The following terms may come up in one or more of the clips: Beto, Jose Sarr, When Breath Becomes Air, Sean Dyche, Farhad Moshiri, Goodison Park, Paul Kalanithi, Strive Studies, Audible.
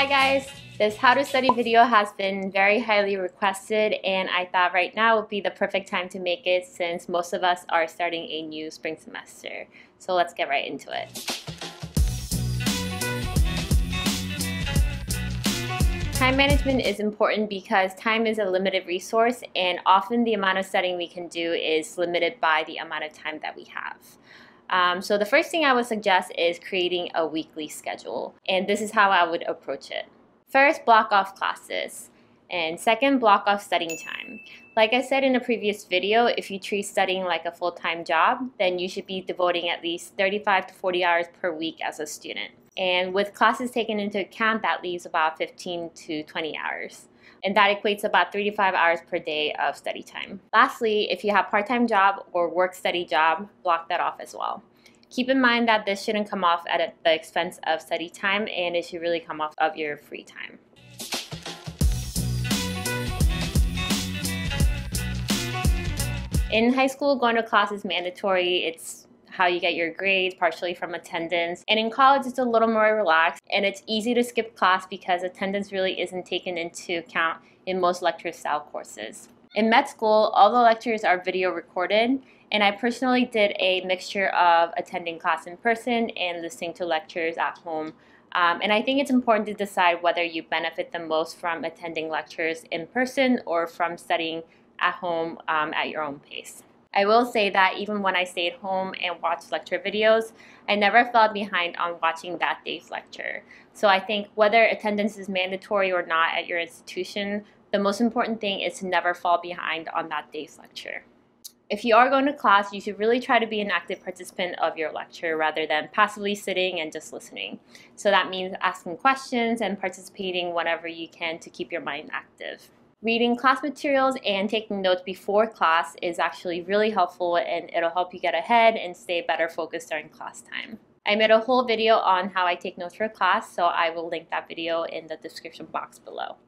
Hi guys, this how to study video has been very highly requested, and I thought right now would be the perfect time to make it since most of us are starting a new spring semester. So let's get right into it. Time management is important because time is a limited resource, and often the amount of studying we can do is limited by the amount of time that we have. So the first thing I would suggest is creating a weekly schedule, and this is how I would approach it. First, block off classes, and second, block off studying time. Like I said in a previous video, if you treat studying like a full-time job, then you should be devoting at least 35 to 40 hours per week as a student. And with classes taken into account, that leaves about 15 to 20 hours. And that equates about 3 to 5 hours per day of study time. Lastly, if you have a part-time job or work-study job, block that off as well. Keep in mind that this shouldn't come off at the expense of study time, and it should really come off of your free time. In high school, going to class is mandatory. It's how you get your grades, partially from attendance. And in college, it's a little more relaxed, and it's easy to skip class because attendance really isn't taken into account in most lecture-style courses. In med school, all the lectures are video recorded, and I personally did a mixture of attending class in person and listening to lectures at home. And I think it's important to decide whether you benefit the most from attending lectures in person or from studying at home at your own pace. I will say that even when I stayed home and watched lecture videos, I never fell behind on watching that day's lecture. So I think whether attendance is mandatory or not at your institution, the most important thing is to never fall behind on that day's lecture. If you are going to class, you should really try to be an active participant of your lecture rather than passively sitting and just listening. So that means asking questions and participating whenever you can to keep your mind active. Reading class materials and taking notes before class is actually really helpful, and it'll help you get ahead and stay better focused during class time. I made a whole video on how I take notes for class, so I will link that video in the description box below.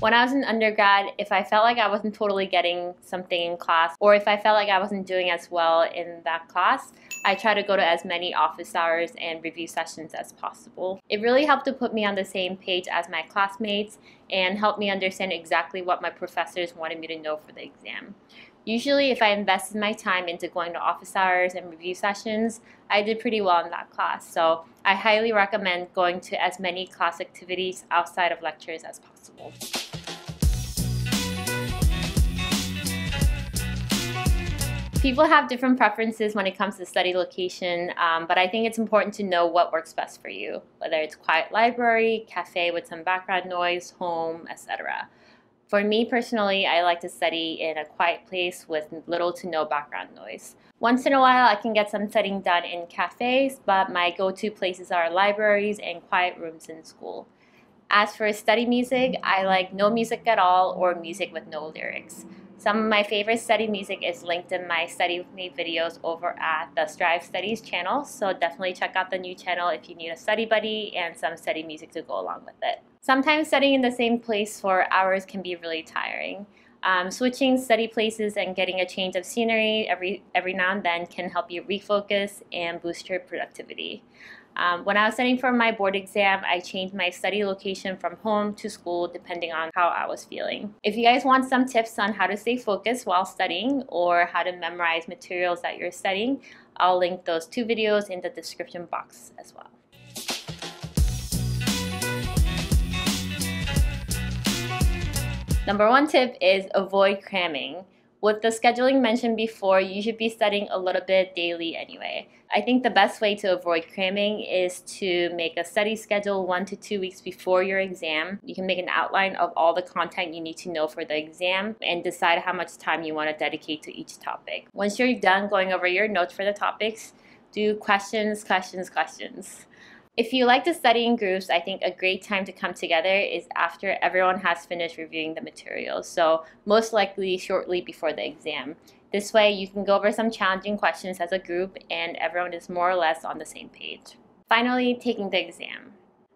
When I was an undergrad, if I felt like I wasn't totally getting something in class, or if I felt like I wasn't doing as well in that class, I try to go to as many office hours and review sessions as possible. It really helped to put me on the same page as my classmates and helped me understand exactly what my professors wanted me to know for the exam. Usually, if I invested my time into going to office hours and review sessions, I did pretty well in that class. So I highly recommend going to as many class activities outside of lectures as possible. People have different preferences when it comes to study location, but I think it's important to know what works best for you, whether it's quiet library, cafe with some background noise, home, etc. For me personally, I like to study in a quiet place with little to no background noise. Once in a while, I can get some studying done in cafes, but my go-to places are libraries and quiet rooms in school. As for study music, I like no music at all or music with no lyrics. Some of my favorite study music is linked in my Study With Me videos over at the Strive Studies channel, so definitely check out the new channel if you need a study buddy and some study music to go along with it. Sometimes studying in the same place for hours can be really tiring. Switching study places and getting a change of scenery every now and then can help you refocus and boost your productivity. When I was studying for my board exam, I changed my study location from home to school depending on how I was feeling. If you guys want some tips on how to stay focused while studying or how to memorize materials that you're studying, I'll link those two videos in the description box as well. Number one tip is avoid cramming. With the scheduling mentioned before, you should be studying a little bit daily anyway. I think the best way to avoid cramming is to make a study schedule 1 to 2 weeks before your exam. You can make an outline of all the content you need to know for the exam and decide how much time you want to dedicate to each topic. Once you're done going over your notes for the topics, do questions, questions, questions. If you like to study in groups, I think a great time to come together is after everyone has finished reviewing the materials, so most likely shortly before the exam. This way, you can go over some challenging questions as a group and everyone is more or less on the same page. Finally, taking the exam.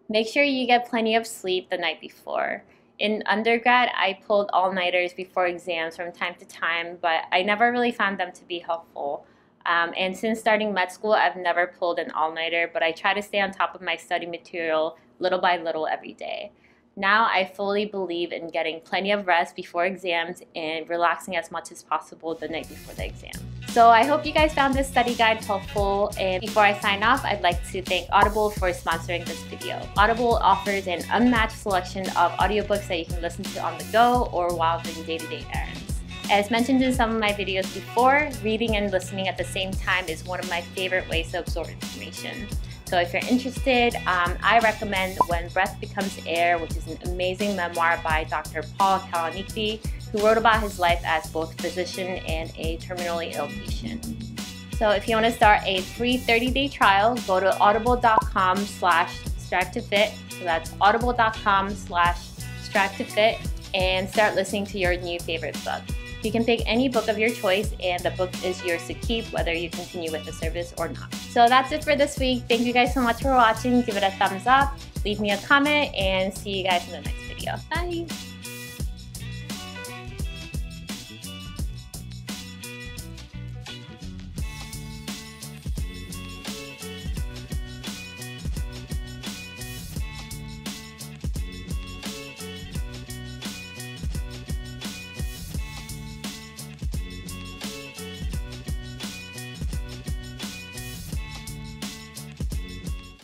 Make sure you get plenty of sleep the night before. In undergrad, I pulled all-nighters before exams from time to time, but I never really found them to be helpful. And since starting med school, I've never pulled an all-nighter, but I try to stay on top of my study material little by little every day. Now I fully believe in getting plenty of rest before exams and relaxing as much as possible the night before the exam. So I hope you guys found this study guide helpful, and before I sign off, I'd like to thank Audible for sponsoring this video. Audible offers an unmatched selection of audiobooks that you can listen to on the go or while doing day-to-day errands. As mentioned in some of my videos before, reading and listening at the same time is one of my favorite ways to absorb information. So if you're interested, I recommend When Breath Becomes Air, which is an amazing memoir by Dr. Paul Kalanithi, who wrote about his life as both physician and a terminally ill patient. So if you want to start a free 30-day trial, go to audible.com/strive to fit. So that's audible.com/strive to fit, and start listening to your new favorite book. You can pick any book of your choice, and the book is yours to keep whether you continue with the service or not. So that's it for this week. Thank you guys so much for watching. Give it a thumbs up, leave me a comment, and see you guys in the next video. Bye!